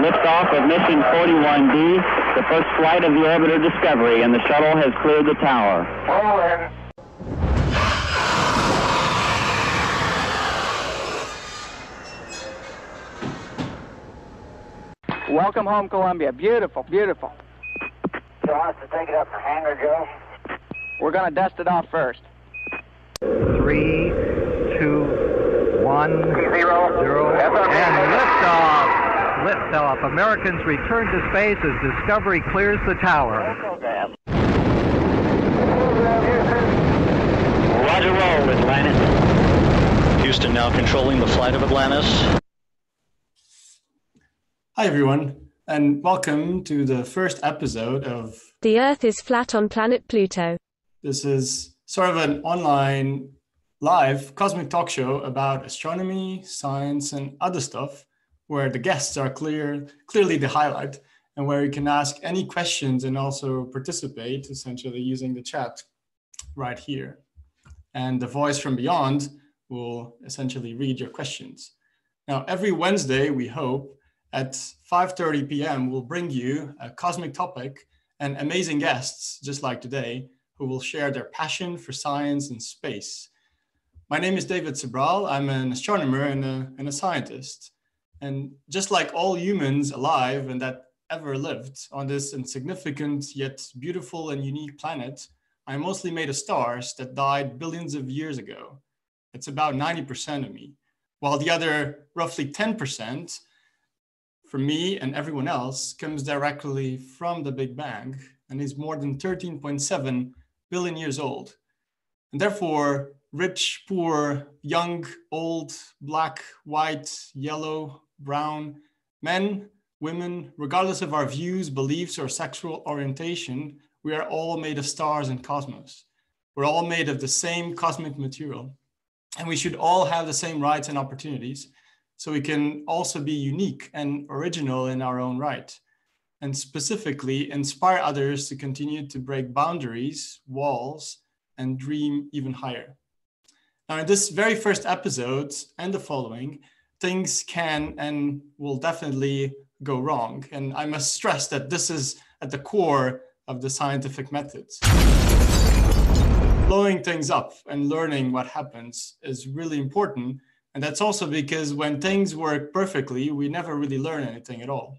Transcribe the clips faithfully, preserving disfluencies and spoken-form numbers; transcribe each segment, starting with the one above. Liftoff of mission forty-one D, the first flight of the orbiter Discovery, and the shuttle has cleared the tower. Roll in. Welcome home, Columbia. Beautiful, beautiful. You want us to take it up the hangar, Joe? We're going to dust it off first. Three, two, one, zero, zero, and liftoff. Liftoff. Americans return to space as Discovery clears the tower. Roger, roll, Atlantis. Houston now controlling the flight of Atlantis. Hi, everyone, and welcome to the first episode of The Earth is Flat on Planet Pluto. This is sort of an online, live cosmic talk show about astronomy, science, and other stuff, where the guests are clear, clearly the highlight, and where you can ask any questions and also participate, essentially using the chat right here. And the voice from beyond will essentially read your questions. Now, every Wednesday, we hope, at five thirty p m we'll bring you a cosmic topic and amazing guests, just like today, who will share their passion for science and space. My name is David Sobral. I'm an astronomer and a, and a scientist. And just like all humans alive and that ever lived on this insignificant yet beautiful and unique planet, I'm mostly made of stars that died billions of years ago. It's about ninety percent of me, while the other roughly ten percent for me and everyone else comes directly from the Big Bang and is more than thirteen point seven billion years old. And therefore, rich, poor, young, old, black, white, yellow, brown, men, women, regardless of our views, beliefs, or sexual orientation, we are all made of stars and cosmos. We're all made of the same cosmic material, and we should all have the same rights and opportunities, so we can also be unique and original in our own right, and specifically inspire others to continue to break boundaries, walls, and dream even higher. Now, in this very first episode and the following, things can and will definitely go wrong. And I must stress that this is at the core of the scientific methods. Blowing things up and learning what happens is really important. And that's also because when things work perfectly, we never really learn anything at all.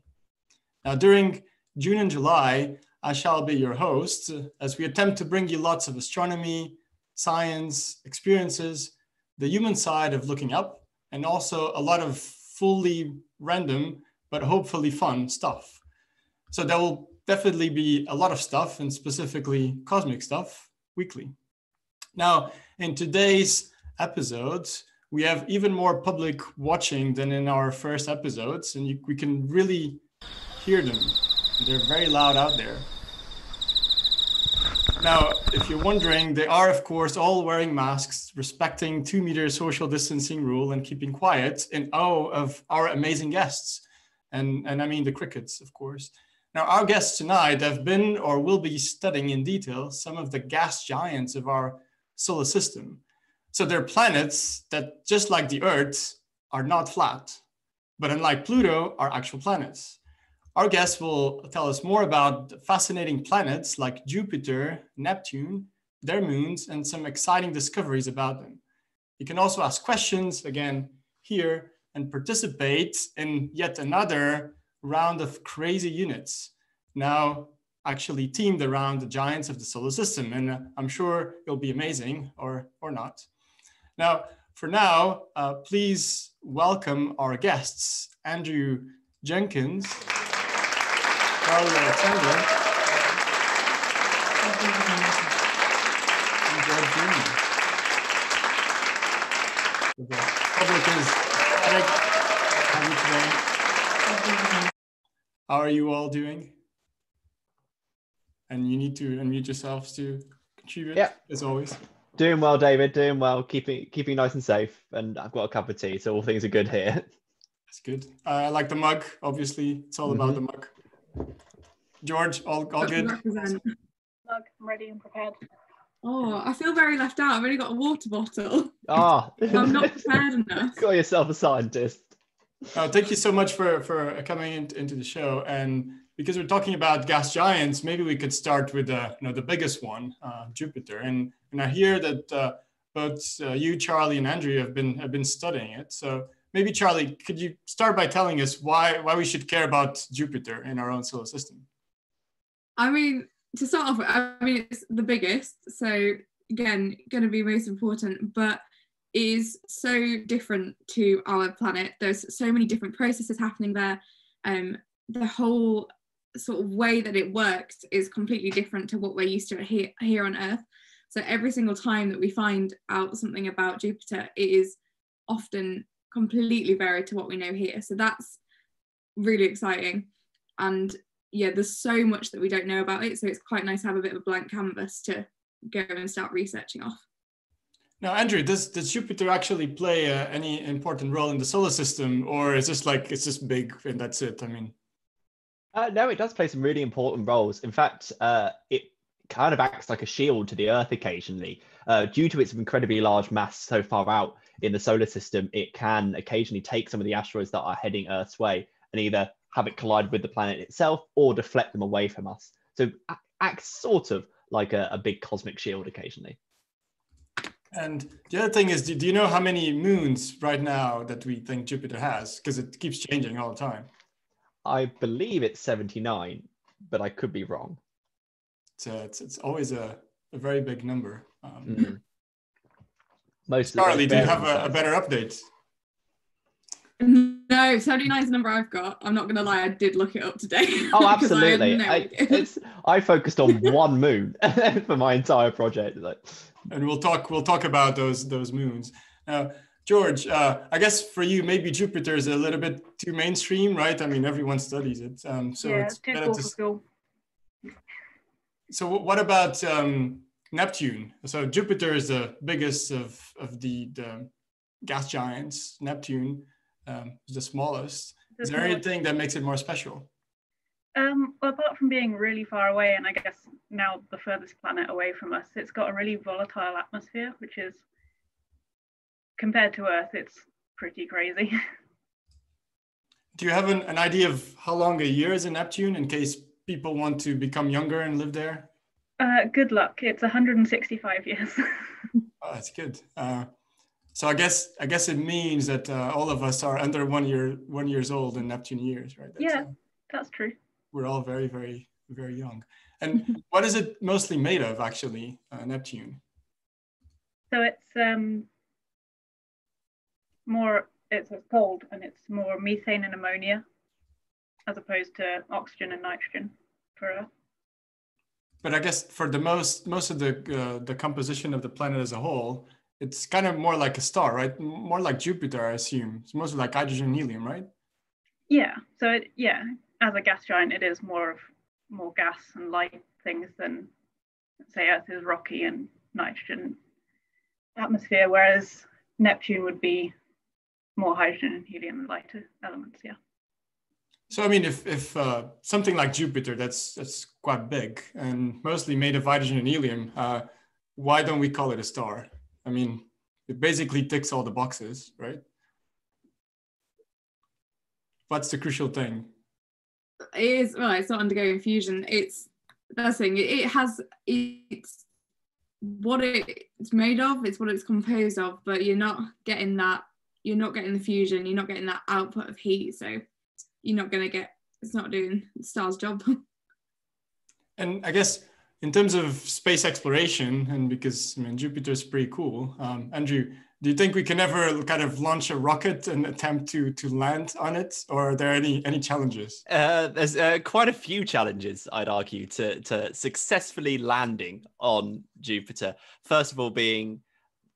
Now, during June and July, I shall be your host as we attempt to bring you lots of astronomy, science, experiences, the human side of looking up, and also a lot of fully random, but hopefully fun stuff. So there will definitely be a lot of stuff, and specifically cosmic stuff, weekly. Now, in today's episodes, we have even more public watching than in our first episodes, and you, we can really hear them. They're very loud out there. Now, if you're wondering, they are, of course, all wearing masks, respecting two meter social distancing rule and keeping quiet in awe of our amazing guests. And, and I mean the crickets, of course. Now, our guests tonight have been or will be studying in detail some of the gas giants of our solar system. So they're planets that, just like the Earth, are not flat, but unlike Pluto, are actual planets. Our guests will tell us more about fascinating planets like Jupiter, Neptune, their moons, and some exciting discoveries about them. You can also ask questions, again, here, and participate in yet another round of crazy units. Now, actually teamed around the giants of the solar system, and I'm sure it'll be amazing, or, or not. Now, for now, uh, please welcome our guests, Andrew Jenkins, Charlie Alexander, and George Greenyer. The public is ecstatic to have you today. How are you all doing? And you need to unmute yourselves to contribute, yeah, as always. Doing well, David, doing well, keeping keeping nice and safe. And I've got a cup of tea, so all things are good here. That's good. Uh, I like the mug, obviously. It's all mm-hmm. about the mug. George, all, all good? Mug, I'm ready and prepared. Oh, I feel very left out. I've already got a water bottle. Oh. I'm not prepared enough. Call yourself a scientist. Oh, thank you so much for, for coming in, into the show. And because we're talking about gas giants, maybe we could start with uh, you know, the biggest one, uh, Jupiter. And, and I hear that uh, both uh, you, Charlie, and Andrew have been, have been studying it. So maybe, Charlie, could you start by telling us why, why we should care about Jupiter in our own solar system? I mean, to start off with, I mean, it's the biggest. So again, going to be most important, but it is so different to our planet. There's so many different processes happening there. Um, the whole sort of way that it works is completely different to what we're used to here, here on Earth. So every single time that we find out something about Jupiter, it is often completely varied to what we know here. So that's really exciting. And yeah, there's so much that we don't know about it. So it's quite nice to have a bit of a blank canvas to go and start researching off. Now, Andrew, does, does Jupiter actually play uh, any important role in the solar system, or is this like, it's just big and that's it? I mean, uh, no, it does play some really important roles. In fact, uh, it kind of acts like a shield to the Earth occasionally. Uh, due to its incredibly large mass so far out in the solar system, it can occasionally take some of the asteroids that are heading Earth's way and either have it collide with the planet itself or deflect them away from us. So it acts sort of like a, a big cosmic shield occasionally. And the other thing is, do you know how many moons right now that we think Jupiter has? Because it keeps changing all the time. I believe it's seventy-nine, but I could be wrong. So it's, it's always a, a very big number. Um, mm. Most Charlie, do you have a, a better update? No, seventy-nine is the number I've got. I'm not going to lie, I did look it up today. Oh, absolutely. I, no I, it's, I focused on one moon for my entire project. And we'll talk, we'll talk about those, those moons. Uh, George, uh, I guess for you, maybe Jupiter is a little bit too mainstream, right? I mean, everyone studies it. Um, so yeah, it's too cool for school. So what about um, Neptune? So Jupiter is the biggest of, of the, the gas giants. Neptune um, is the smallest. The is there smallest. anything that makes it more special? Um, well, apart from being really far away, and I guess now the furthest planet away from us, it's got a really volatile atmosphere, which is, compared to Earth, it's pretty crazy. Do you have an, an idea of how long a year is in Neptune, in case people want to become younger and live there? Uh, good luck. It's one hundred sixty-five years. Oh, that's good. Uh, so I guess I guess it means that uh, all of us are under one year one years old in Neptune years, right? That's, yeah, uh, that's true. We're all very, very, very young. And what is it mostly made of, actually, uh, Neptune? So it's um, more, it's cold, and it's more methane and ammonia, as opposed to oxygen and nitrogen for Earth. But I guess for the most, most of the, uh, the composition of the planet as a whole, it's kind of more like a star, right? More like Jupiter, I assume. It's mostly like hydrogen and helium, right? Yeah, so it, yeah, as a gas giant, it is more of more gas and light things than, say, Earth is rocky and nitrogen atmosphere, whereas Neptune would be more hydrogen and helium and lighter elements, yeah. So, I mean, if, if uh, something like Jupiter, that's, that's quite big and mostly made of hydrogen and helium, uh, why don't we call it a star? I mean, it basically ticks all the boxes, right? What's the crucial thing? It is, well, it's not undergoing fusion. It's, that's the thing, it has, it's what it's made of, it's what it's composed of, but you're not getting that, you're not getting the fusion, you're not getting that output of heat, so you're not going to get, it's not doing the star's job. And I guess in terms of space exploration, and because, I mean, Jupiter's pretty cool, um, Andrew, do you think we can ever kind of launch a rocket and attempt to to land on it, or are there any any challenges? Uh, there's uh, quite a few challenges, I'd argue, to to successfully landing on Jupiter. First of all, being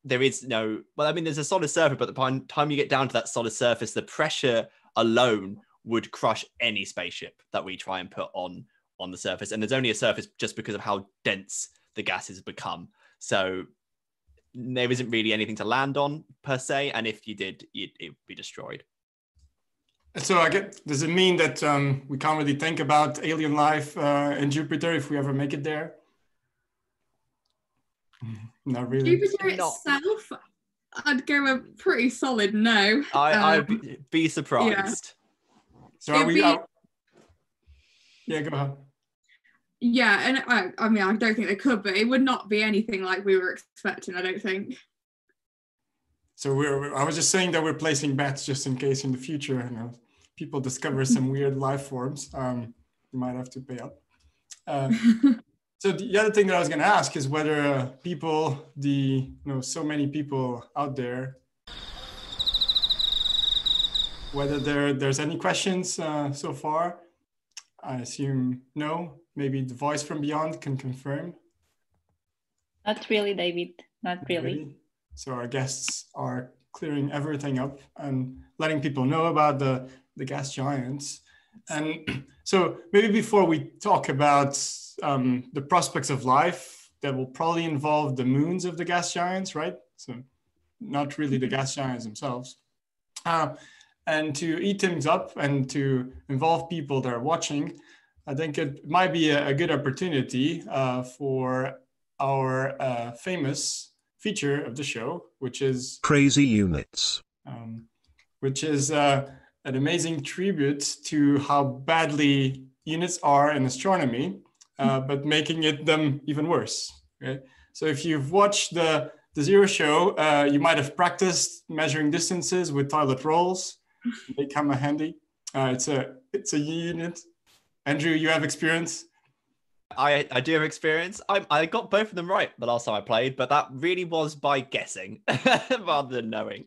there is no well, I mean, there's a solid surface, but by the time you get down to that solid surface, the pressure alone would crush any spaceship that we try and put on on the surface. And there's only a surface just because of how dense the gases become. So there isn't really anything to land on per se, and if you did, it would be destroyed. So I get, does it mean that um, we can't really think about alien life uh, in Jupiter if we ever make it there? Not really. Jupiter itself, I'd go a pretty solid no. I, um, I'd be surprised. Yeah. So are we, be, are... yeah, go ahead. Yeah, and I, I mean, I don't think they could, but it would not be anything like we were expecting, I don't think. So we're, I was just saying that we're placing bets just in case in the future, you know, people discover some weird life forms. Um, you might have to pay up. Uh, so the other thing that I was going to ask is whether uh, people, the, you know, so many people out there, whether there there's any questions uh, so far. I assume no. Maybe the voice from beyond can confirm. Not really, David. Not really. really. So our guests are clearing everything up and letting people know about the, the gas giants. And so maybe before we talk about um, the prospects of life, that will probably involve the moons of the gas giants, right? So not really the gas giants themselves. Uh, and to eat things up and to involve people that are watching, I think it might be a, a good opportunity uh, for our uh, famous feature of the show, which is Crazy Units, um, which is uh, an amazing tribute to how badly units are in astronomy, uh, but making it them even worse. Okay? So if you've watched the, the Zero show, uh, you might have practiced measuring distances with toilet rolls. They come handy. Uh, it's a it's a unit. Andrew, you have experience? I, I do have experience. I, I got both of them right the last time I played, but that really was by guessing rather than knowing.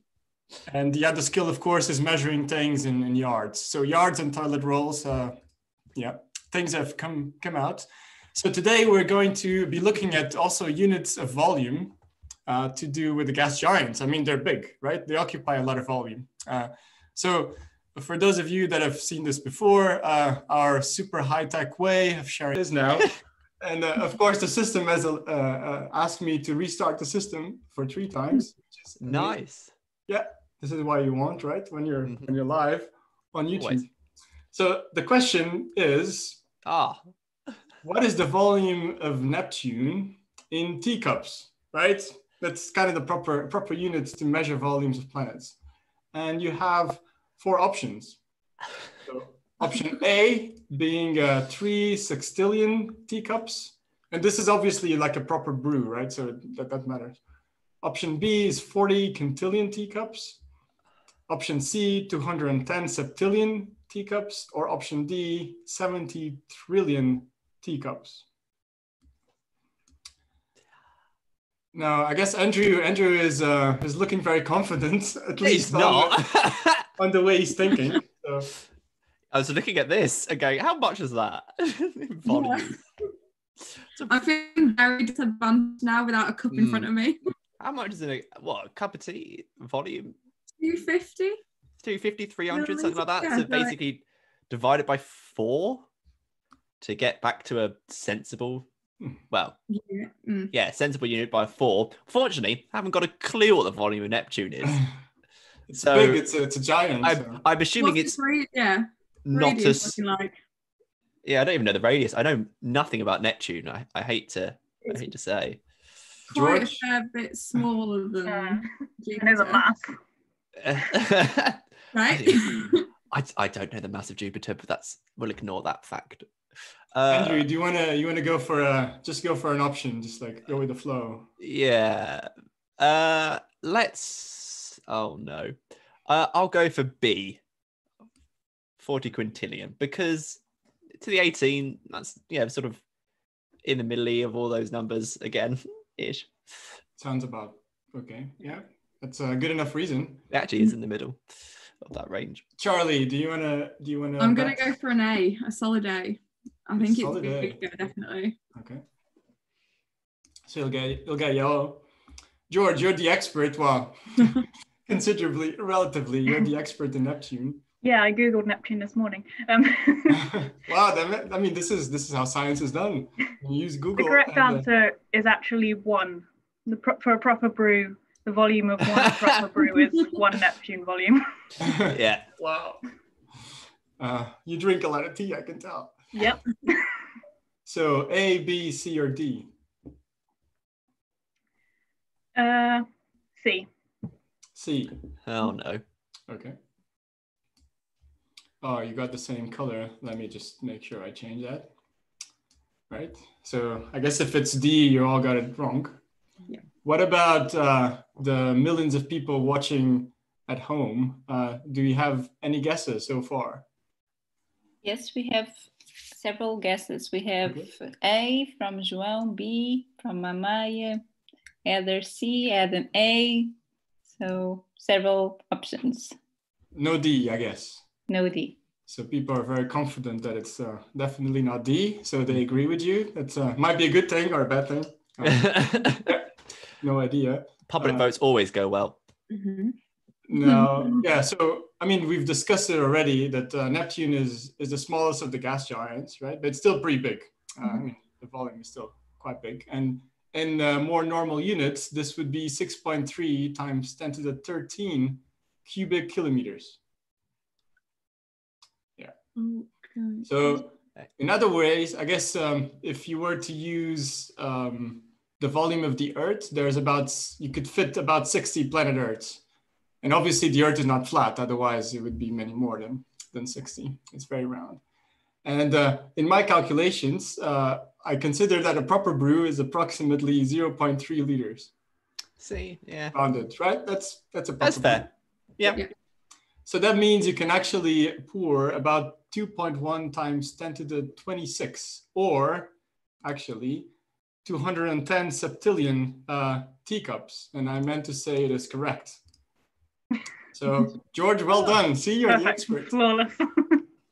And the other skill, of course, is measuring things in, in yards. So yards and toilet rolls, uh, yeah, things have come, come out. So today we're going to be looking at also units of volume uh, to do with the gas giants. I mean, they're big, right? They occupy a lot of volume. Uh, so for those of you that have seen this before, uh, our super high-tech way of sharing is now. And uh, of course, the system has uh, uh, asked me to restart the system for three times. Which is nice. Yeah, this is why you want, right? When you're mm-hmm. when you're live on YouTube. Wait. So the question is, ah, what is the volume of Neptune in teacups? Right? That's kind of the proper proper units to measure volumes of planets. And you have four options. So option A being uh, three sextillion teacups. And this is obviously like a proper brew, right? So that, that matters. Option B is forty quintillion teacups. Option C, two hundred ten septillion teacups. Or option D, seventy trillion teacups. Now, I guess Andrew Andrew is uh, is looking very confident, at least not. On the way he's thinking. So. I was looking at this and going, how much is that? Yeah. I feel very disadvantaged now without a cup mm. in front of me. How much is it? What, a cup of tea volume? two fifty? two fifty, three hundred, something like that. Yeah, so basically like... divide it by four to get back to a sensible, well, yeah, mm. yeah sensible unit by four. Fortunately, I haven't got a clue what the volume of Neptune is. It's so big, it's a, it's a giant. I'm, so. I'm assuming What's it's radi- yeah. not as... Like. Yeah, I don't even know the radius. I know nothing about Neptune. I, I hate to I hate to say. Quite George? A fair bit smaller than... Yeah. Jupiter. There's a map. Right? I, I don't know the mass of Jupiter, but that's... We'll ignore that fact. Uh, Andrew, do you want to you wanna go for a... Just go for an option. Just like go with the flow. Yeah. Uh, let's... Oh no, uh, I'll go for B, forty quintillion, because to the eighteen, that's yeah, sort of in the middle of all those numbers again, ish. Sounds about okay. Yeah, that's a good enough reason. It actually is in the middle of that range. Charlie, do you wanna? Do you wanna? I'm gonna bet? go for an A, a solid A. I think solid it's a good go, definitely. Okay. So you'll get you'll get yellow. George, you're the expert. Wow. Considerably, relatively, you're the expert in Neptune. Yeah, I googled Neptune this morning. Um. Wow, that, I mean, this is this is how science is done. You use Google. The correct and, answer uh, is actually one. The pro- for a proper brew, the volume of one proper brew is one Neptune volume. Yeah. Wow. Uh, you drink a lot of tea, I can tell. Yep. So A, B, C, or D? Uh, C. C. Oh no. Okay. Oh, you got the same color. Let me just make sure I change that. Right. So I guess if it's D, you all got it wrong. Yeah. What about uh, the millions of people watching at home? Uh, do you have any guesses so far? Yes, we have several guesses. We have okay. A from João, B from Amaya, Heather C, Adam A. So several options. No D, I guess. No D. So people are very confident that it's uh, definitely not D. So they agree with you. That uh, might be a good thing or a bad thing. Um, no idea. Public uh, votes always go well. Mm-hmm. No, yeah. So I mean, we've discussed it already that uh, Neptune is is the smallest of the gas giants, right? But it's still pretty big. Uh, mm-hmm. I mean, the volume is still quite big. And in uh, more normal units, this would be six point three times ten to the thirteen cubic kilometers. Yeah. Okay. So in other ways, I guess um, if you were to use um, the volume of the Earth, there's about you could fit about sixty planet Earths. And obviously the Earth is not flat, otherwise it would be many more than, than sixty. It's very round. And uh, in my calculations, uh, I consider that a proper brew is approximately zero point three liters. See, yeah. Rounded, right? That's, that's a proper That's fair. Yeah. yeah. So that means you can actually pour about two point one times ten to the twenty-six, or actually two hundred ten septillion uh, teacups. And I meant to say it is correct. So George, well done. See, you're the expert.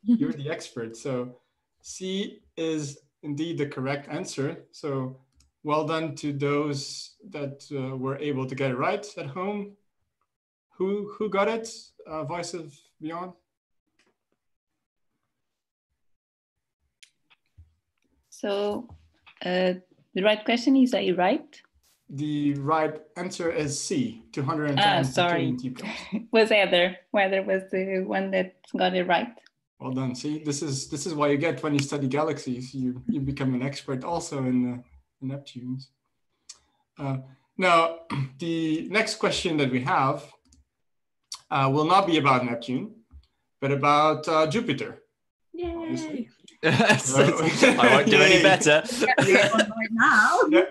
You're the expert. So C is indeed the correct answer. So well done to those that uh, were able to get it right at home. Who who got it? Uh, Voice of Beyond. So uh, the right question is, are you right? The right answer is C, two hundred ten. Ah, sorry. Was Heather. Heather was the one that got it right. Well done. See, this is this is why you get when you study galaxies. You you become an expert also in, uh, in Neptunes. Uh, now, the next question that we have uh, will not be about Neptune, but about uh, Jupiter. Yay! Obviously. So, I won't do any better. Yeah, right now. Yeah.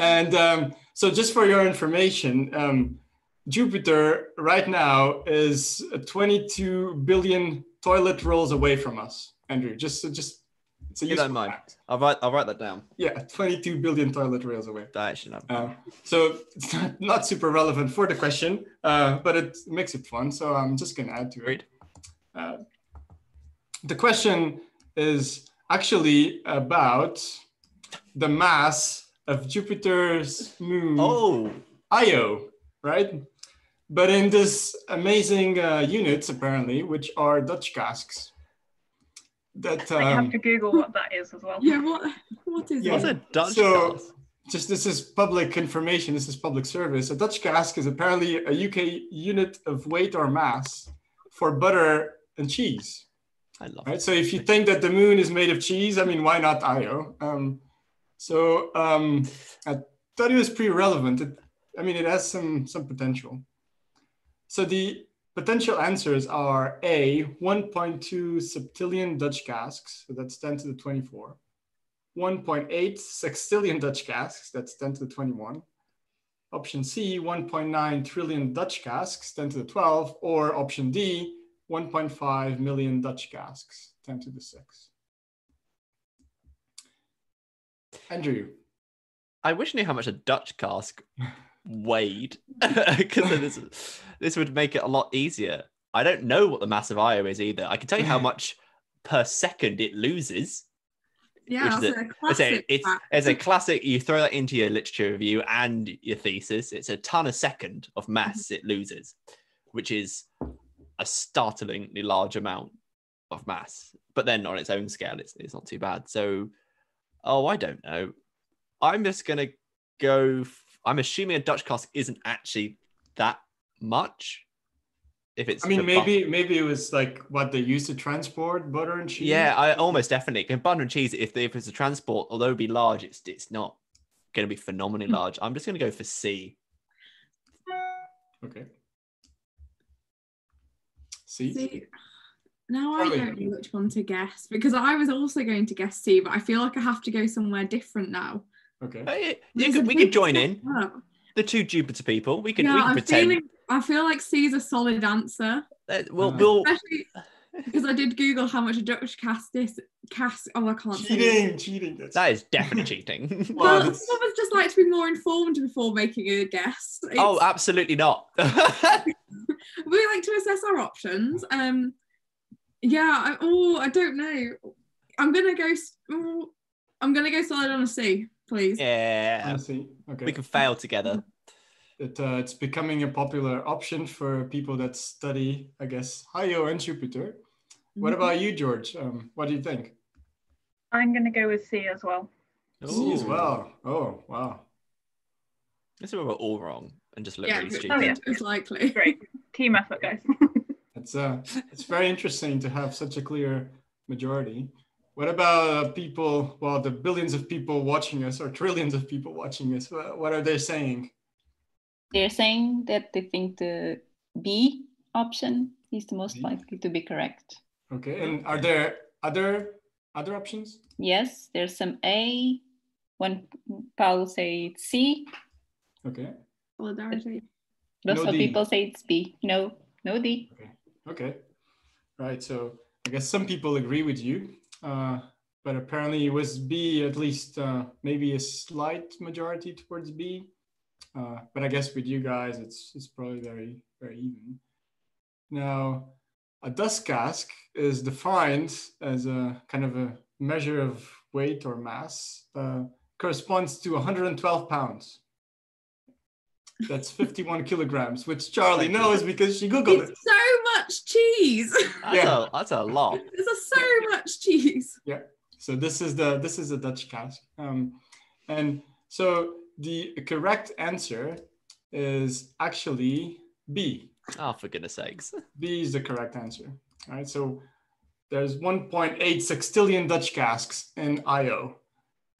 And um, so just for your information, um, Jupiter right now is twenty-two billion toilet rolls away from us. Andrew, just, just it's a you don't mind. Fact. I'll write, I'll write that down. Yeah, twenty-two billion toilet rolls away. That actually not uh, so it's not, not super relevant for the question, uh, but it makes it fun. So I'm just gonna add to it. Uh, the question is actually about the mass of Jupiter's moon, oh. Io, right? But in this amazing uh, units, apparently, which are Dutch casks. That um, I have to Google what that is as well. Yeah, what, what is yeah. What's a Dutch so, cask? Just this is public information, this is public service. A Dutch cask is apparently a U K unit of weight or mass for butter and cheese. I love right? it. So if you think that the moon is made of cheese, I mean, why not Io? Um, So um, I thought it was pretty relevant. It, I mean, it has some, some potential. So the potential answers are A, one point two septillion Dutch casks, so that's ten to the twenty-four. one point eight sextillion Dutch casks, that's ten to the twenty-one. Option C, one point nine trillion Dutch casks, ten to the twelve. Or option D, one point five million Dutch casks, ten to the six. Andrew, I wish I knew how much a Dutch cask weighed, because this, this would make it a lot easier. I don't know what the mass of Io is either. I can tell you how much per second it loses. Yeah, it's a, a classic. It's, it's, it's a classic. You throw that into your literature review and your thesis. It's a ton a second of mass mm-hmm. it loses, which is a startlingly large amount of mass. But then on its own scale, it's it's not too bad. So. Oh, I don't know. I'm just going to go... I'm assuming a Dutch cask isn't actually that much. If it's I mean, maybe butter. maybe it was like what they used to transport, butter and cheese. Yeah, I almost definitely. And butter and cheese, if, they, if it's a transport, although it'd be large, it's, it's not going to be phenomenally large. I'm just going to go for C. Okay. C. C. Now I don't know which one to guess, because I was also going to guess C, but I feel like I have to go somewhere different now. Okay. Uh, yeah, could, we could join in. Up. The two Jupiter people. We can, yeah, we can pretend. Feeling, I feel like C's a solid answer. Uh, well, right. we'll... Because I did Google how much a Dutch cast is. Cast, oh, I can't cheating, say Cheating, cheating. That's... That is definitely cheating. Well, some of us just like to be more informed before making a guess. It's... Oh, absolutely not. We like to assess our options. Um, yeah, I, oh, I don't know. I'm going to go... Oh, I'm going to go solid on a C, please. Yeah. On a C, okay. We can fail together. It, uh, it's becoming a popular option for people that study, I guess, Io and Jupiter. What about you, George? Um, what do you think? I'm going to go with C as well. Ooh. C as well. Oh, wow. Let's see, we're all wrong and just look yeah, really stupid. Oh, yeah. It's likely. Great. Team effort, guys. It's, uh, it's very interesting to have such a clear majority. What about uh, people, well, the billions of people watching us or trillions of people watching us? What are they saying? They're saying that they think the B option is the most B? likely to be correct. Okay, and are there other other options? Yes, there's some A. When Paul said C. Okay. Solidarity. Lots of people say it's B. No, no D. Okay. Okay. Right. So I guess some people agree with you, uh, but apparently it was B. At least uh, maybe a slight majority towards B. Uh, but I guess with you guys, it's it's probably very very even. Now. A dust cask is defined as a kind of a measure of weight or mass, uh, corresponds to one hundred twelve pounds. That's fifty-one kilograms, which Charlie knows because she Googled it's it. So much cheese. That's, yeah. a, that's a lot. There's so much cheese. Yeah. So this is the this is a Dutch cask. Um, and so the correct answer is actually B. Oh, for goodness sakes. B is the correct answer. All right, so there's one point eight sextillion Dutch casks in I O.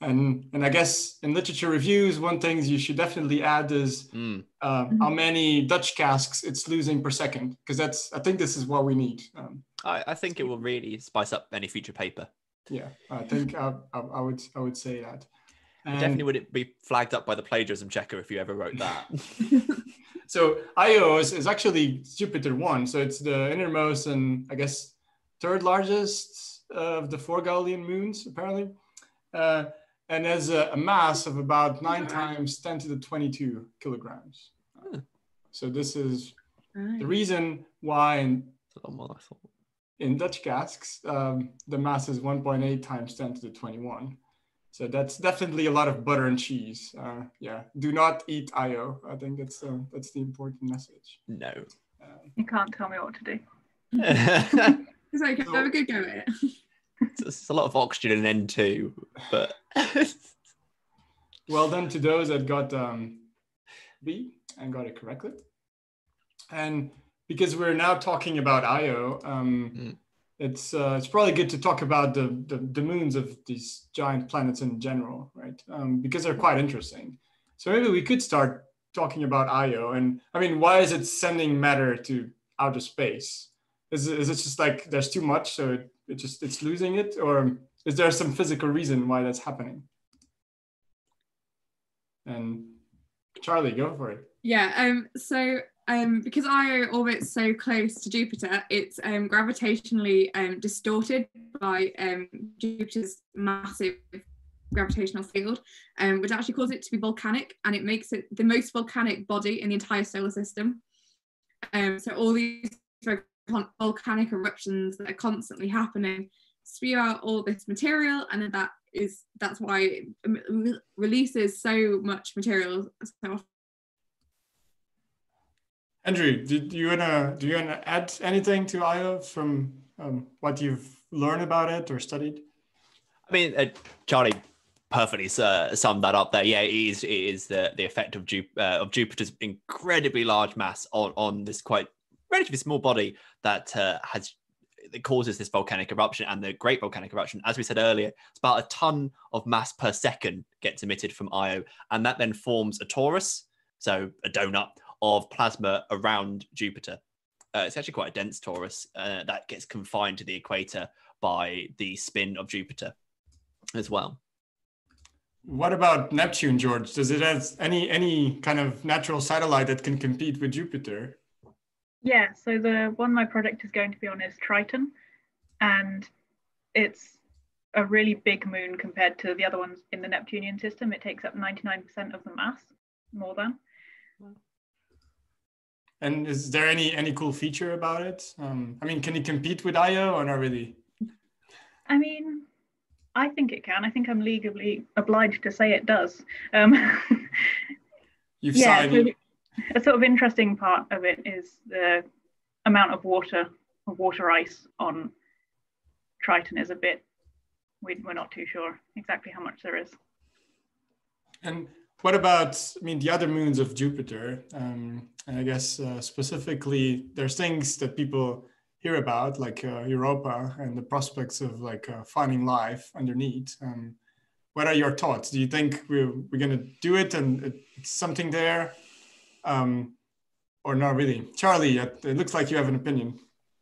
And and I guess in literature reviews, one thing you should definitely add is mm. uh, how many Dutch casks it's losing per second, because that's, I think this is what we need. Um, I, I think it will really spice up any future paper. Yeah, I think I, I, I would I would say that. And definitely would it be flagged up by the plagiarism checker if you ever wrote that. So Io is, is actually Jupiter one. So it's the innermost and I guess third largest of the four Galilean moons, apparently. Uh, and has a, a mass of about nine times ten to the twenty-two kilograms. Huh. So this is right. the reason why in, in Dutch casks, um, the mass is one point eight times ten to the twenty-one. So that's definitely a lot of butter and cheese. Uh, yeah, do not eat I O. I think that's uh, that's the important message. No, uh, you can't tell me what to do. It's okay. So, have a good go at it. It's a lot of oxygen and N two, but well done to those that got um, B and got it correctly. And because we're now talking about I O. Um, mm. It's uh, it's probably good to talk about the, the the moons of these giant planets in general, right? Um, because they're quite interesting. So maybe we could start talking about Io. And I mean, why is it sending matter to outer space? Is is it just like there's too much, so it, it just it's losing it, or is there some physical reason why that's happening? And Charlie, go for it. Yeah. Um. So. Um, because Io orbits so close to Jupiter, it's um, gravitationally um, distorted by um, Jupiter's massive gravitational field, um, which actually causes it to be volcanic, and it makes it the most volcanic body in the entire solar system. Um, so all these volcanic eruptions that are constantly happening spew out all this material, and that is that's why it releases so much material so often. Andrew, did you wanna do you wanna add anything to Io from um, what you've learned about it or studied? I mean, uh, Charlie perfectly uh, summed that up there. Yeah, it is it is the the effect of Ju uh, of Jupiter's incredibly large mass on on this quite relatively small body that uh, has that causes this volcanic eruption and the great volcanic eruption. As we said earlier, it's about a ton of mass per second gets emitted from Io, and that then forms a torus, so a donut of plasma around Jupiter, Uh, it's actually quite a dense torus uh, that gets confined to the equator by the spin of Jupiter as well. What about Neptune, George? Does it have any any kind of natural satellite that can compete with Jupiter? Yeah, so the one my project is going to be on is Triton, and it's a really big moon compared to the other ones in the Neptunian system. It takes up ninety-nine percent of the mass, more than. And is there any any cool feature about it? Um, I mean, can it compete with Io or not really? I mean, I think it can. I think I'm legally obliged to say it does. Um, You've yeah, signed. A sort of interesting part of it is the amount of water, water ice on Triton is a bit, we're not too sure exactly how much there is. And what about, I mean, the other moons of Jupiter? Um, I guess uh, specifically, there's things that people hear about, like uh, Europa and the prospects of like uh, finding life underneath. Um, what are your thoughts? Do you think we're, we're going to do it and it's something there, um, or not really? Charlie, it looks like you have an opinion.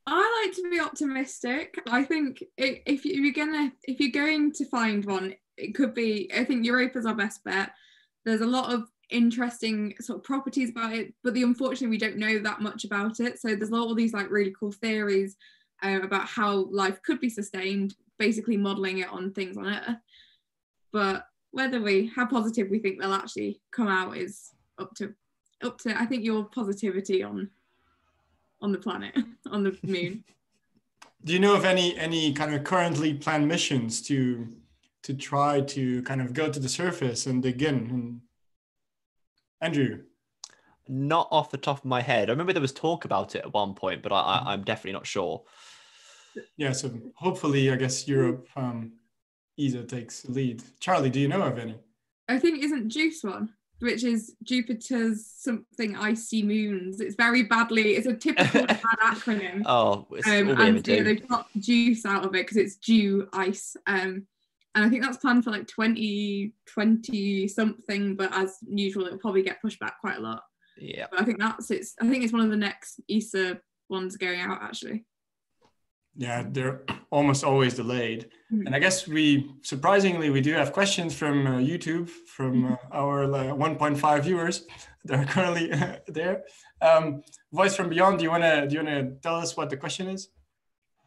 I like to be optimistic. I think if you're gonna, if you're going to find one, it could be, I think Europa's our best bet. There's a lot of interesting sort of properties about it, but the unfortunately we don't know that much about it, so there's all these like really cool theories uh, about how life could be sustained, basically modeling it on things on Earth, but whether we how positive we think they'll actually come out is up to up to I think your positivity on on the planet, on the moon. Do you know of any any kind of currently planned missions to to try to kind of go to the surface and dig in? And Andrew? Not off the top of my head. I remember there was talk about it at one point, but I, I, I'm definitely not sure. Yeah, so hopefully, I guess, Europe, um, E S A takes the lead. Charlie, do you know of any? I think isn't JUICE one, which is Jupiter's something icy moons. It's very badly, it's a typical bad acronym. Oh, it's um, all we and, you know, they've got JUICE out of it because it's Jew ice. Um, And I think that's planned for like twenty twenty something, but as usual, it'll probably get pushed back quite a lot. Yeah. But I think that's it's. I think it's one of the next E S A ones going out, actually. Yeah, they're almost always delayed. Mm-hmm. And I guess we, surprisingly, we do have questions from uh, YouTube, from uh, our uh, one point five viewers that are currently there. Um, Voice from Beyond, do you wanna do you wanna tell us what the question is?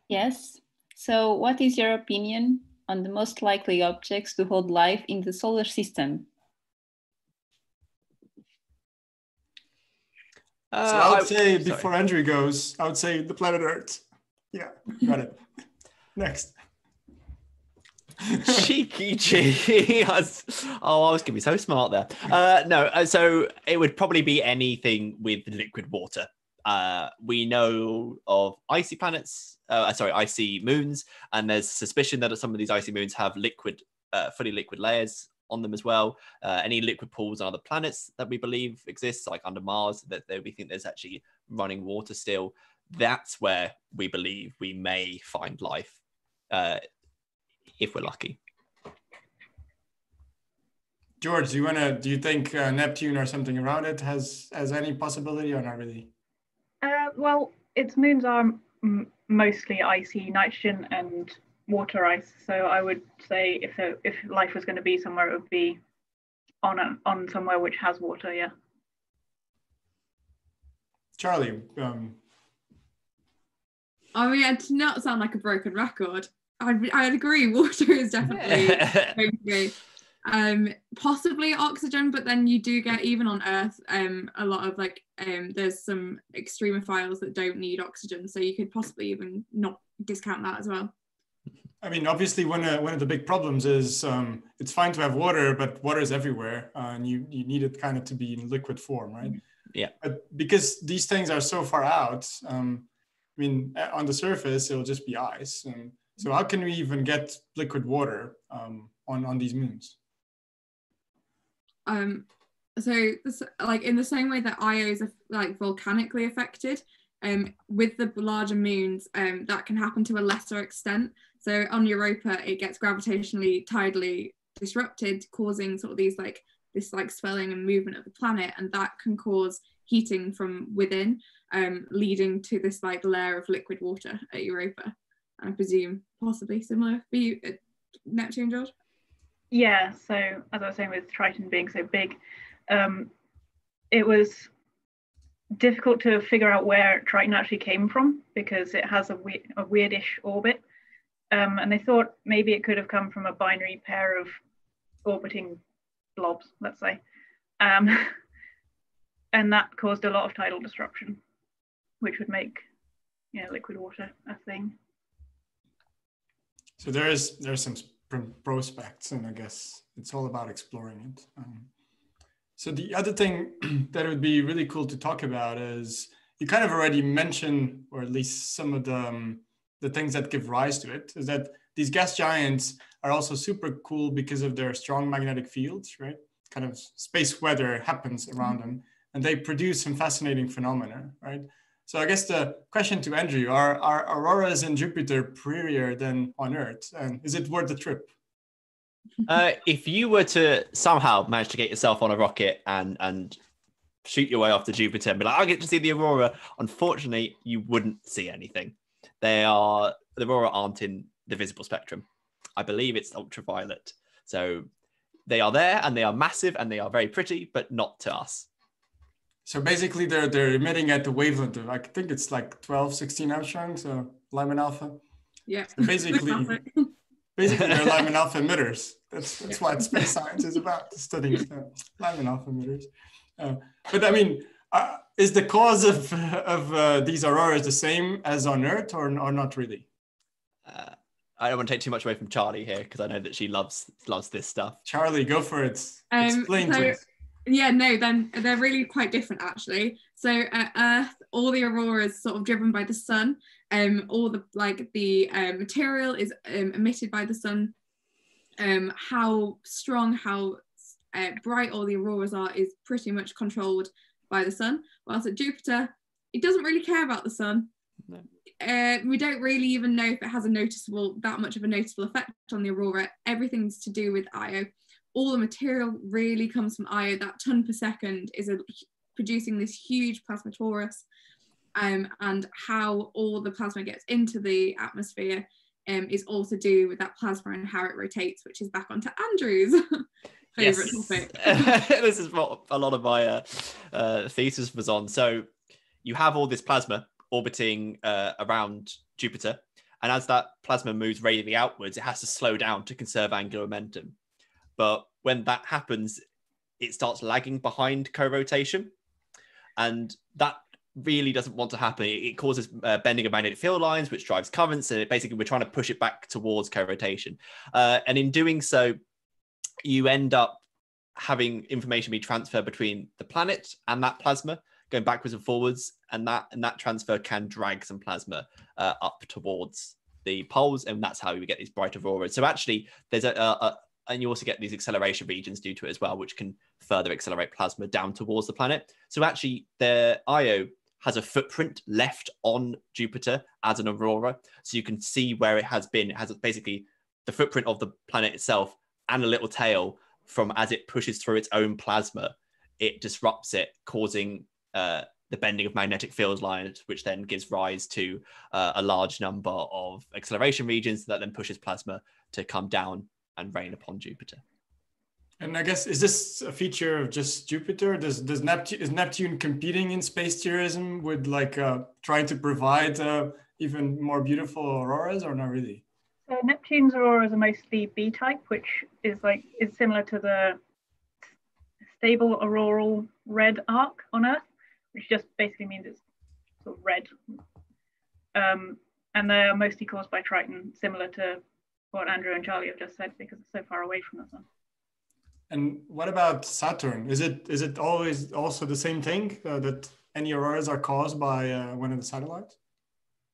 Yes. So, what is your opinion on the most likely objects to hold life in the solar system? Uh, so I would say, sorry. Before Andrew goes, I would say the planet Earth. Yeah, got it. Next. Cheeky cheeky. Oh, I was gonna be so smart there. Uh, no, so it would probably be anything with liquid water. Uh, we know of icy planets, uh, sorry, icy moons, and there's suspicion that some of these icy moons have liquid, uh, fully liquid layers on them as well. Uh, any liquid pools on other planets that we believe exists, like under Mars, that, that we think there's actually running water still. That's where we believe we may find life, uh, if we're lucky. George, do you wanna? Do you think uh, Neptune or something around it has has any possibility or not really? Uh, well, its moons are m mostly icy nitrogen and water ice, so I would say if there, if life was going to be somewhere, it would be on a, on somewhere which has water. Yeah. Charlie, um... I mean, to not sound like a broken record, I'd I'd agree. Water is definitely um, possibly oxygen, but then you do get, even on Earth, um, a lot of like. Um, there's some extremophiles that don't need oxygen, so you could possibly even not discount that as well. I mean, obviously, one of, one of the big problems is um, it's fine to have water, but water is everywhere, uh, and you, you need it kind of to be in liquid form, right? Yeah. But because these things are so far out, um, I mean, on the surface, it'll just be ice. And so how can we even get liquid water um, on, on these moons? Um. So, like in the same way that Io is like volcanically affected, um, with the larger moons, um, that can happen to a lesser extent. So on Europa, it gets gravitationally tidally disrupted, causing sort of these like this like swelling and movement of the planet, and that can cause heating from within, um, leading to this like layer of liquid water at Europa. I presume possibly similar for you at Neptune, George? Yeah, so as I was saying with Triton being so big, um, it was difficult to figure out where Triton actually came from because it has a, we a weirdish orbit. Um, and they thought maybe it could have come from a binary pair of orbiting blobs, let's say. Um, and that caused a lot of tidal disruption, which would make, you know, liquid water a thing. So there is there's some prospects, and I guess it's all about exploring it. Um, so the other thing that would be really cool to talk about is, you kind of already mentioned, or at least some of the, um, the things that give rise to it, is that these gas giants are also super cool because of their strong magnetic fields, right? Kind of space weather happens around mm-hmm. them, and they produce some fascinating phenomena, right? So I guess the question to Andrew, are, are auroras in Jupiter prettier than on Earth? And is it worth the trip? Uh, if you were to somehow manage to get yourself on a rocket and, and shoot your way off to Jupiter and be like, I'll get to see the aurora, unfortunately, you wouldn't see anything. They are, the aurora aren't in the visible spectrum. I believe it's ultraviolet. So they are there and they are massive and they are very pretty, but not to us. So basically they're, they're emitting at the wavelength of, I think it's like twelve, sixteen Armstrong, so Lyman alpha. Yeah. So basically, basically they're Lyman alpha emitters. That's, that's what space science is about, studying Lyman alpha emitters. Uh, but I mean, uh, is the cause of, of uh, these auroras the same as on Earth, or, or not really? Uh, I don't want to take too much away from Charlie here, because I know that she loves, loves this stuff. Charlie, go for it. Um, Explain so to us. Yeah, no, then they're really quite different actually. So at Earth, all the auroras sort of driven by the sun, um, all the like the uh, material is um, emitted by the sun. Um, how strong, how uh, bright all the auroras are is pretty much controlled by the sun. Whilst at Jupiter, it doesn't really care about the sun. No. Uh, we don't really even know if it has a noticeable, that much of a noticeable effect on the aurora. Everything's to do with Io. All the material really comes from Io. That ton per second is a, producing this huge plasma torus, um, and how all the plasma gets into the atmosphere um, is all to do with that plasma and how it rotates, which is back onto Andrew's favourite topic. This is what a lot of my uh, uh, thesis was on. So you have all this plasma orbiting uh, around Jupiter, and as that plasma moves radially outwards, it has to slow down to conserve angular momentum. But when that happens, it starts lagging behind co-rotation. And that really doesn't want to happen. It causes uh, bending of magnetic field lines, which drives currents. And it basically, we're trying to push it back towards co-rotation. Uh, and in doing so, you end up having information be transferred between the planet and that plasma, going backwards and forwards. And that, and that transfer can drag some plasma uh, up towards the poles. And that's how we get these bright auroras. So actually, there's a... a, a And you also get these acceleration regions due to it as well, which can further accelerate plasma down towards the planet. So actually, the Io has a footprint left on Jupiter as an aurora. So you can see where it has been. It has basically the footprint of the planet itself and a little tail from as it pushes through its own plasma. It disrupts it, causing uh, the bending of magnetic field lines, which then gives rise to uh, a large number of acceleration regions that then pushes plasma to come down and rain upon Jupiter. And I guess, is this a feature of just Jupiter? Does does Neptune is Neptune competing in space tourism with like uh, trying to provide uh, even more beautiful auroras, or not really? Uh, Neptune's auroras are mostly B type, which is like is similar to the stable auroral red arc on Earth, which just basically means it's sort of red. Um, and they are mostly caused by Triton, similar to what Andrew and Charlie have just said, because it's so far away from the sun. And what about Saturn? Is it is it always also the same thing, uh, that any auroras are caused by uh, one of the satellites?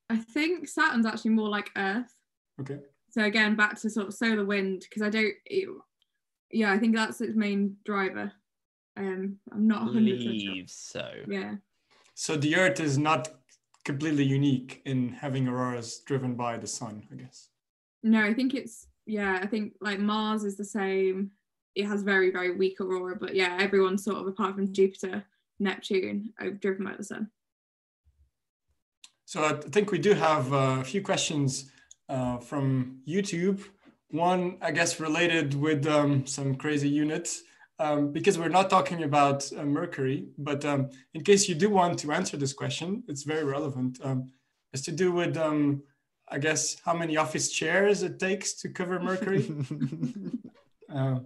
I think Saturn's actually more like Earth. Okay. So again, back to sort of solar wind, because I don't, it, yeah, I think that's its main driver. Um, I'm not one hundred percent sure. So. Yeah. So the Earth is not completely unique in having auroras driven by the sun, I guess. No, I think it's, yeah, I think like Mars is the same. It has very, very weak aurora, but yeah, everyone sort of, apart from Jupiter, Neptune driven by the sun. So I think we do have a few questions uh, from YouTube. One, I guess, related with um, some crazy units, um, because we're not talking about uh, Mercury, but um, in case you do want to answer this question, it's very relevant. Um, it's to do with, um, I guess, how many office chairs it takes to cover Mercury. uh,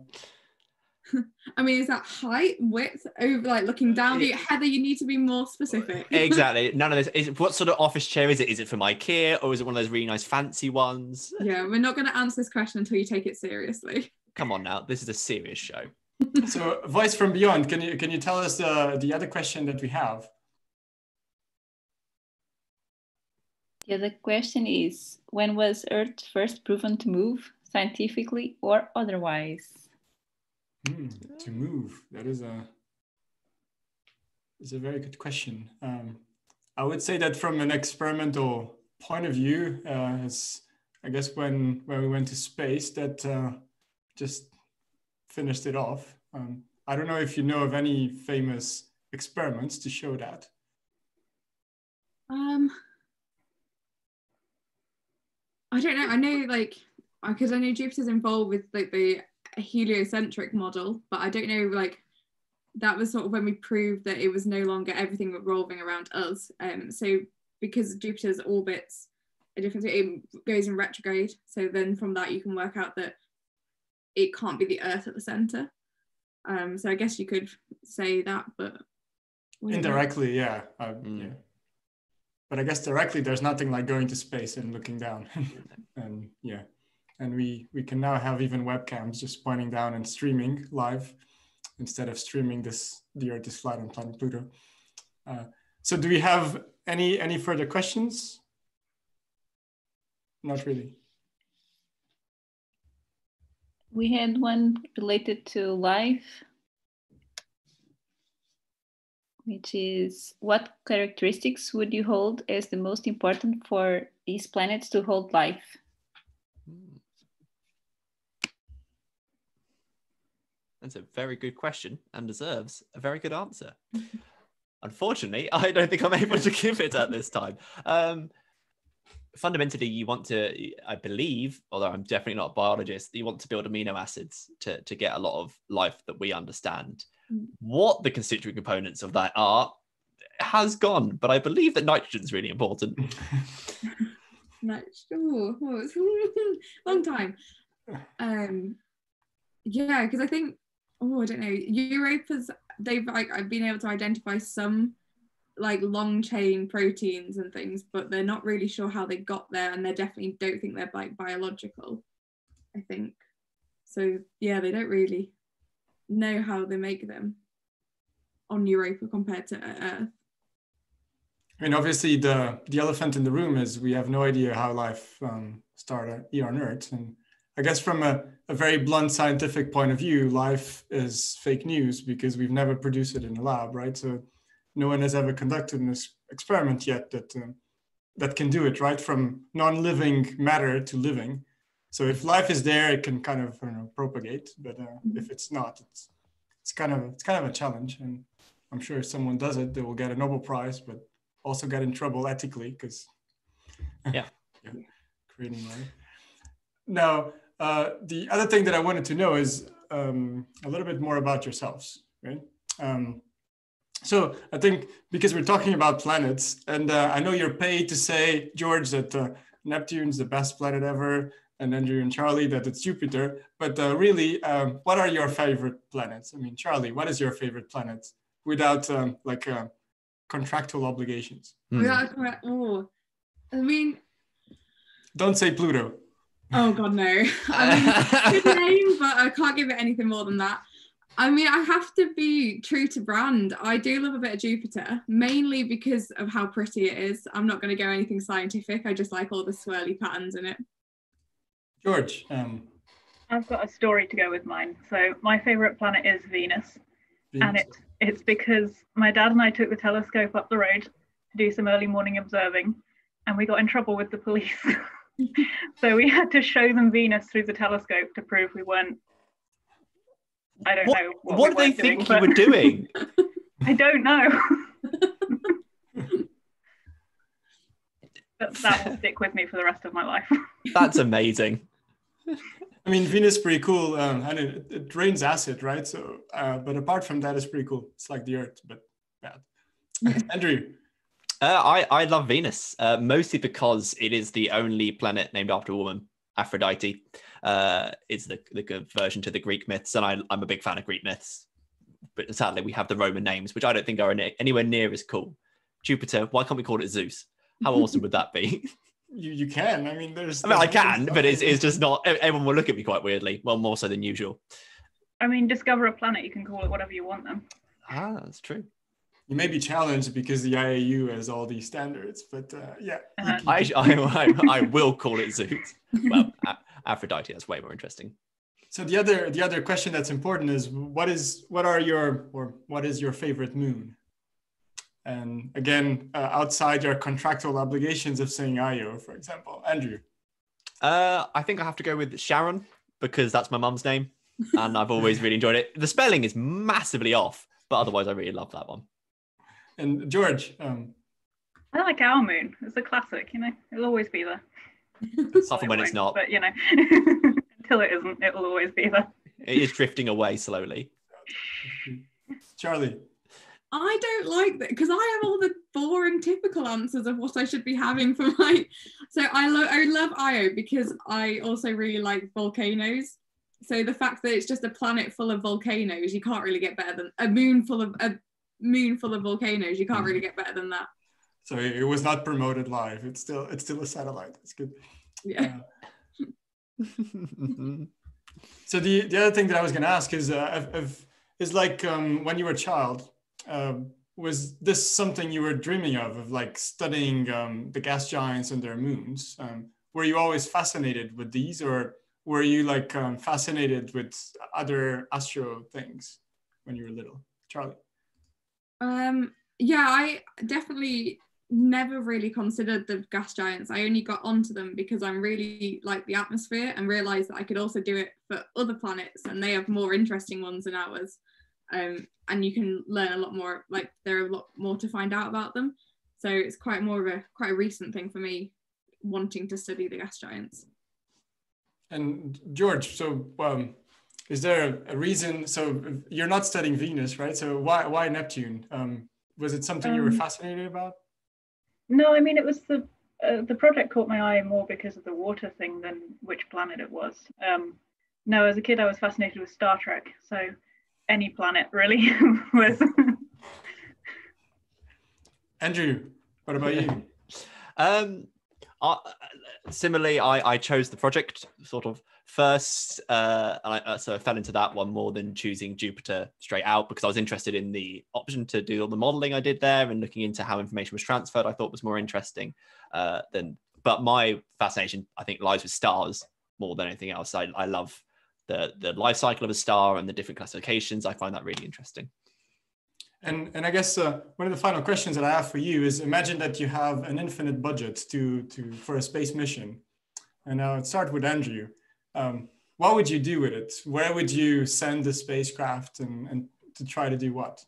I mean, is that height, width, over, like looking down? You, Heather, you need to be more specific. Exactly. None of this. Is, what sort of office chair is it? Is it from IKEA or is it one of those really nice fancy ones? Yeah, we're not going to answer this question until you take it seriously. Come on now, this is a serious show. So, voice from beyond, can you can you tell us uh, the other question that we have? The other question is, when was Earth first proven to move, scientifically or otherwise? Mm, to move, that is a is a very good question. Um, I would say that from an experimental point of view, uh, it's, I guess when when we went to space, that uh, just finished it off. Um, I don't know if you know of any famous experiments to show that. Um, I don't know. I know, like, because I know Jupiter's involved with like the a heliocentric model, but I don't know, like that was sort of when we proved that it was no longer everything revolving around us. Um, so because Jupiter's orbits are different, it goes in retrograde. So then from that you can work out that it can't be the Earth at the center. Um, so I guess you could say that, but indirectly, yeah. Um, mm. yeah. But I guess directly, there's nothing like going to space and looking down, and yeah. And we, we can now have even webcams just pointing down and streaming live instead of streaming this The Earth is Flat on Planet Pluto. Uh, so do we have any, any further questions? Not really. We had one related to life, which is, what characteristics would you hold as the most important for these planets to hold life? That's a very good question and deserves a very good answer. Unfortunately, I don't think I'm able to give it at this time. Um, fundamentally, you want to, I believe, although I'm definitely not a biologist, you want to build amino acids to, to get a lot of life that we understand. What the constituent components of that are has gone, but I believe that nitrogen is really important. Nitrogen, oh, it's a long time. Um, yeah, because I think, oh, I don't know. Europa's, they've like, I've been able to identify some like long chain proteins and things, but they're not really sure how they got there. And they definitely don't think they're like biological, I think. So yeah, they don't really know how they make them on Europa compared to Earth. I mean, obviously the, the elephant in the room is we have no idea how life um, started here on Earth. And I guess from a, a very blunt scientific point of view, life is fake news because we've never produced it in a lab, right? So no one has ever conducted an experiment yet that uh, that can do it, right? From non-living matter to living. So if life is there, it can kind of, I don't know, propagate. But uh, if it's not, it's it's kind of it's kind of a challenge. And I'm sure if someone does it, they will get a Nobel Prize, but also get in trouble ethically because yeah, yeah, creating life. Now. Uh, the other thing that I wanted to know is um, a little bit more about yourselves, right? Um, so I think because we're talking about planets, and uh, I know you're paid to say, George, that uh, Neptune's the best planet ever, and Andrew and Charlie that it's Jupiter, but uh, really, um, what are your favorite planets? I mean, Charlie, what is your favorite planet without um, like uh, contractual obligations? Without, oh, I mean... Don't say Pluto. Oh God, no. I mean, good name, but I can't give it anything more than that. I mean, I have to be true to brand. I do love a bit of Jupiter, mainly because of how pretty it is. I'm not going to go anything scientific. I just like all the swirly patterns in it. George? Um... I've got a story to go with mine. So my favourite planet is Venus. Venus. And it, it's because my dad and I took the telescope up the road to do some early morning observing, and we got in trouble with the police. So we had to show them Venus through the telescope to prove we weren't, I don't what, know. What, what we did they think doing, you but... were doing? I don't know. But that will stick with me for the rest of my life. That's amazing. I mean, Venus is pretty cool, um, and it, it drains acid, right? So, uh, but apart from that, it's pretty cool. It's like the Earth, but bad. Andrew? Uh, I, I love Venus, uh, mostly because it is the only planet named after a woman, Aphrodite. Uh, it's the, the good version to the Greek myths, and I, I'm a big fan of Greek myths. But sadly, we have the Roman names, which I don't think are anywhere near as cool. Jupiter, why can't we call it Zeus? How awesome would that be? You you can. I mean, there's. I mean, I can, but it's it's just not. Everyone will look at me quite weirdly. Well, more so than usual. I mean, discover a planet. You can call it whatever you want. Then. Ah, that's true. You may be challenged because the I A U has all these standards, but uh, yeah. Uh-huh. I, I I will call it Zeus. Well, Aphrodite. That's way more interesting. So the other the other question that's important is what is what are your or what is your favorite moon? And again, uh, outside your contractual obligations of saying Io, for example. Andrew? Uh, I think I have to go with Sharon because that's my mum's name and I've always really enjoyed it. The spelling is massively off, but otherwise I really love that one. And George? Um, I like our moon. It's a classic, you know, it'll always be there. Apart from when it's not. But, you know, until it isn't, it'll always be there. It is drifting away slowly. Charlie? I don't like that because I have all the boring typical answers of what I should be having for my so I, lo I love Io because I also really like volcanoes, so the fact that it's just a planet full of volcanoes, you can't really get better than a moon full of a moon full of volcanoes you can't really get better than that. So it was not promoted live, it's still it's still a satellite, it's good. Yeah. Uh, so the the other thing that I was going to ask is uh, if, if, is like um, when you were a child, Um, was this something you were dreaming of, of like studying um, the gas giants and their moons? Um, were you always fascinated with these, or were you like um, fascinated with other astro things when you were little? Charlie? Um, yeah, I definitely never really considered the gas giants. I only got onto them because I really like the atmosphere and realised that I could also do it for other planets and they have more interesting ones than ours. Um, and you can learn a lot more, like there are a lot more to find out about them. So it's quite more of a, quite a recent thing for me, wanting to study the gas giants. And George, so um, is there a reason, so you're not studying Venus, right? So why, why Neptune? Um, was it something um, you were fascinated about? No, I mean, it was the, uh, the project caught my eye more because of the water thing than which planet it was. Um, no, as a kid, I was fascinated with Star Trek. So any planet really was. Andrew, what about you? Um, I, similarly, I, I chose the project sort of first, uh, and I, so I fell into that one more than choosing Jupiter straight out because I was interested in the option to do all the modelling I did there and looking into how information was transferred. I thought was more interesting uh, than. But my fascination, I think, lies with stars more than anything else. I, I love. The, the life cycle of a star and the different classifications. I find that really interesting. And, and I guess uh, one of the final questions that I have for you is imagine that you have an infinite budget to, to, for a space mission. And I'll start with Andrew. Um, what would you do with it? Where would you send the spacecraft and, and to try to do what?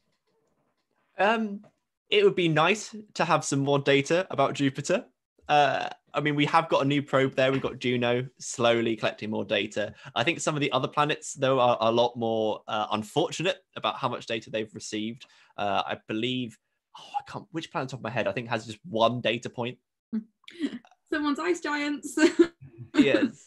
Um, it would be nice to have some more data about Jupiter. Uh, I mean, we have got a new probe there. We've got Juno slowly collecting more data. I think some of the other planets, though, are, are a lot more uh, unfortunate about how much data they've received. Uh, I believe, oh, I can't, which planet off my head, I think has just one data point. Someone's ice giants. Yes.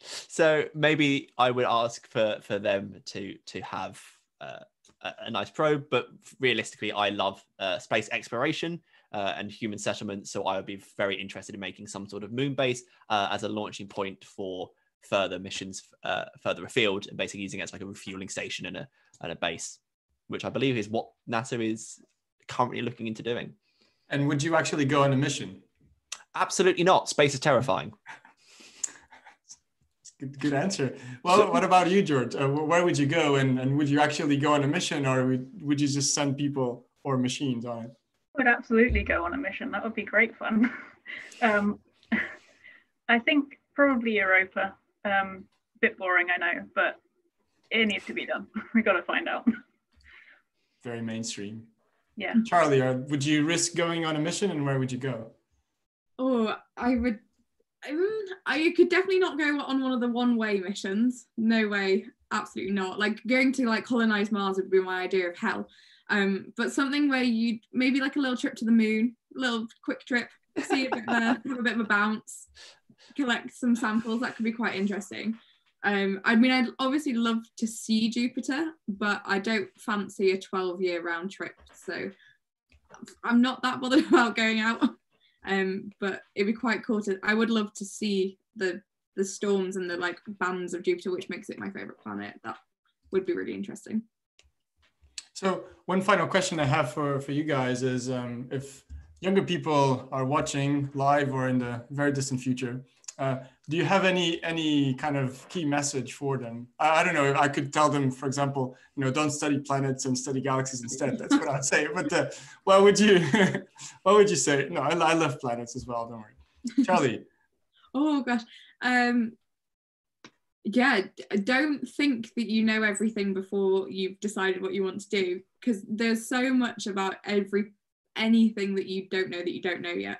So maybe I would ask for, for them to, to have uh, a, a nice probe, but realistically, I love uh, space exploration. Uh, and human settlement, so I would be very interested in making some sort of moon base uh, as a launching point for further missions uh, further afield, and basically using it as like a refueling station and a, and a base, which I believe is what NASA is currently looking into doing. And would you actually go on a mission? Absolutely not. Space is terrifying. good, good answer. Well, what about you, George? Uh, where would you go, and, and would you actually go on a mission, or would, would you just send people or machines on it? Would absolutely go on a mission. That would be great fun. um, I think probably Europa. Um, bit boring, I know, but it needs to be done. We've got to find out. Very mainstream. Yeah. Charlie, are, would you risk going on a mission, and where would you go? Oh, I would. Um, I could definitely not go on one of the one-way missions. No way, absolutely not. Like going to like colonize Mars would be my idea of hell. Um, but something where you maybe like a little trip to the moon, a little quick trip, see a bit there, have a bit of a bounce, collect some samples. That could be quite interesting. Um, I mean, I'd obviously love to see Jupiter, but I don't fancy a twelve-year round trip, so I'm not that bothered about going out. Um, but it'd be quite cool to. I would love to see the the storms and the like bands of Jupiter, which makes it my favorite planet. That would be really interesting. So one final question I have for for you guys is, um, if younger people are watching live or in the very distant future. Uh, do you have any any kind of key message for them? I, I don't know. I could tell them, for example, you know, don't study planets and study galaxies instead. That's what I'd say. But uh, what would you what would you say? No, I, I love planets as well. Don't worry, Charlie. Oh gosh, um, yeah. Don't think that you know everything before you've decided what you want to do, because there's so much about every anything that you don't know that you don't know yet.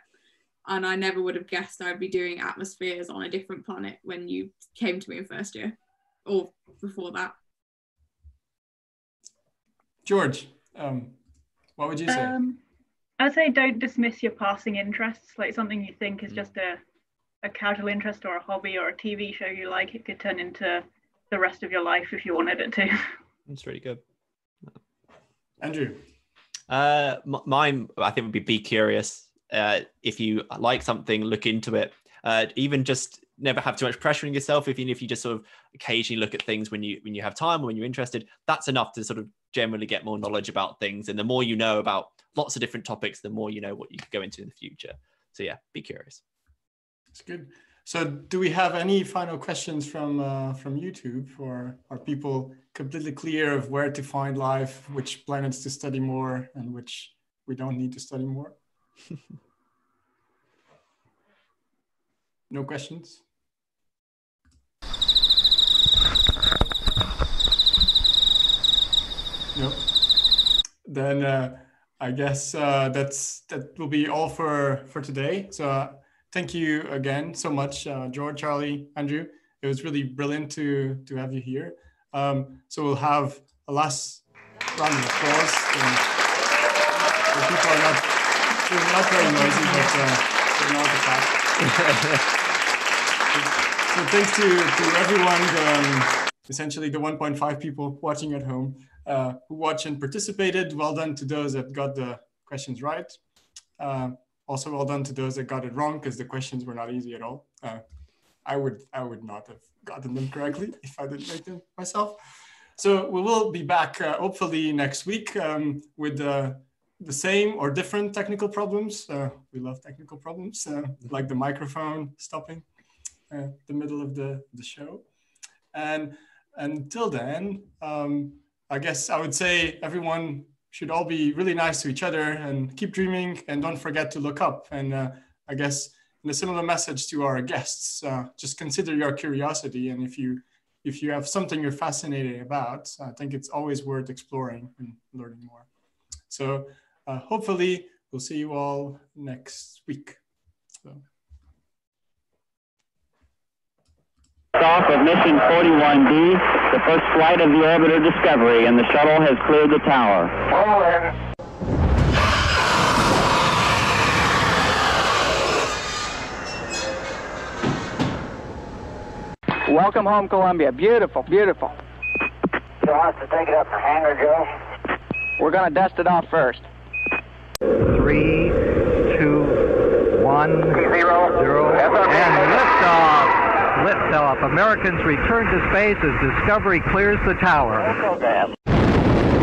And I never would have guessed I'd be doing atmospheres on a different planet when you came to me in first year, or before that. George, um, what would you say? Um, I would say don't dismiss your passing interests, like something you think is just a, a casual interest or a hobby or a T V show you like. It could turn into the rest of your life if you wanted it to. That's really good. Andrew? Uh, mine, I think, would be be curious. Uh, if you like something, look into it. Uh, even just never have too much pressure on yourself. Even if you just sort of occasionally look at things when you when you have time or when you're interested, that's enough to sort of generally get more knowledge about things. And the more you know about lots of different topics, the more you know what you could go into in the future. So yeah, be curious. That's good. So do we have any final questions from uh, from YouTube, or are people completely clear of where to find life, which planets to study more, and which we don't need to study more? No questions? No. Then uh, I guess uh, that's that will be all for for today. So uh, thank you again so much, uh, George, Charlie, Andrew. It was really brilliant to to have you here. Um, so we'll have a last round of applause. And if people are not It was not very noisy, but uh, not the fact. So thanks to, to everyone, um, essentially the one point five people watching at home uh, who watched and participated. Well done to those that got the questions right. Uh, also, well done to those that got it wrong, because the questions were not easy at all. Uh, I would I would not have gotten them correctly if I didn't make them myself. So we will be back uh, hopefully next week um, with the. Uh, the same or different technical problems. Uh, we love technical problems, uh, like the microphone stopping uh, the middle of the, the show. And until then, um, I guess I would say everyone should all be really nice to each other and keep dreaming, and don't forget to look up. And uh, I guess in a similar message to our guests, uh, just consider your curiosity. And if you, if you have something you're fascinated about, I think it's always worth exploring and learning more. So, Uh, hopefully, we'll see you all next week. So. Off of mission forty-one B, the first flight of the orbiter Discovery, and the shuttle has cleared the tower. All in. Welcome home, Columbia. Beautiful, beautiful. You'll have to take it up for hangar, Joe. We're going to dust it off first. Three, two, one, zero, zero, and liftoff. Liftoff. Americans return to space as Discovery clears the tower.